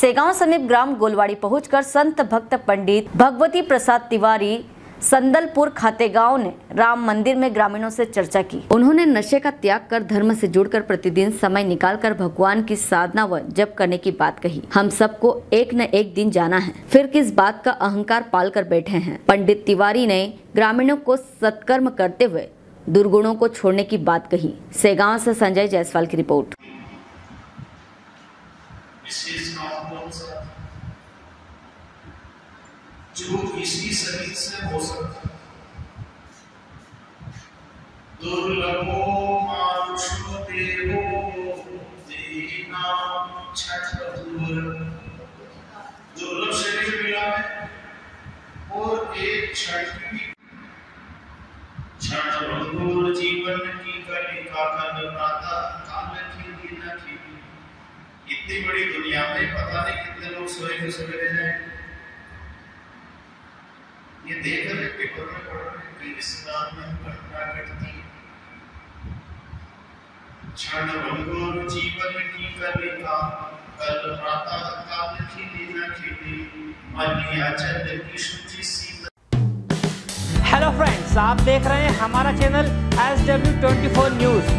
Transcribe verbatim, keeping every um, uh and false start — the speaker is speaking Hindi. सेगांव समीप ग्राम गोलवाड़ी पहुंचकर संत भक्त पंडित भगवती प्रसाद तिवारी संदलपुर खातेगांव ने राम मंदिर में ग्रामीणों से चर्चा की। उन्होंने नशे का त्याग कर धर्म से जुड़कर प्रतिदिन समय निकालकर भगवान की साधना व जप करने की बात कही। हम सबको एक न एक दिन जाना है, फिर किस बात का अहंकार पाल कर बैठे हैं। पंडित तिवारी ने ग्रामीणों को सत्कर्म करते हुए दुर्गुणों को छोड़ने की बात कही। सेगांव से संजय जायसवाल की रिपोर्ट। जो इसी शरीर से हो सकता है, दुर्लभो मानुषो देवो देहिनां छठवतुर। दुर्लभ शरीर मिला है और एक छठवीं छठवतुर जीवन की कलिका का निर्माता काल की लीला की। इतनी बड़ी दुनिया में पता नहीं कितने लोग सोए के सवेरे जाएंगे। ये देख रहे पेपर में पढ़ रहे घटना घटती क्षण जीवन की कलिका कल प्रातः काल की लीला खेली मन याचन की शुचि सीता। हेलो फ्रेंड्स, आप देख रहे हैं हमारा चैनल एस डब्ल्यू चौबीस न्यूज।